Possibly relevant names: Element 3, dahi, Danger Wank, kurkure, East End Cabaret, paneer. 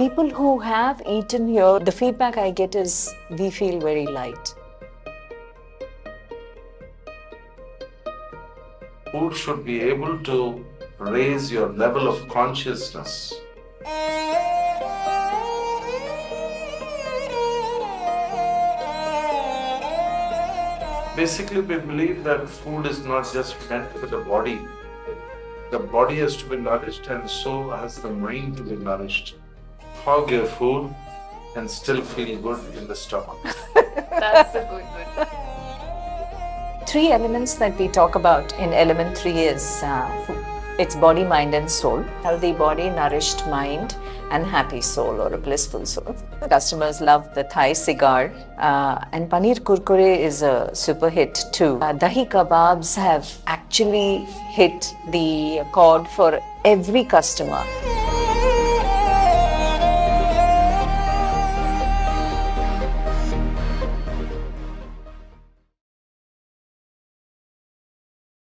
People who have eaten here, the feedback I get is, we feel very light. Food should be able to raise your level of consciousness. Basically, we believe that food is not just meant for the body. The body has to be nourished and so has the mind to be nourished. Hog your food and still feel good in the stomach. That's a good one. Three elements that we talk about in Element 3 is food. It's body, mind and soul. Healthy body, nourished mind and happy soul or a blissful soul. The customers love the Thai cigar and paneer kurkure is a super hit too. Dahi kebabs have actually hit the chord for every customer.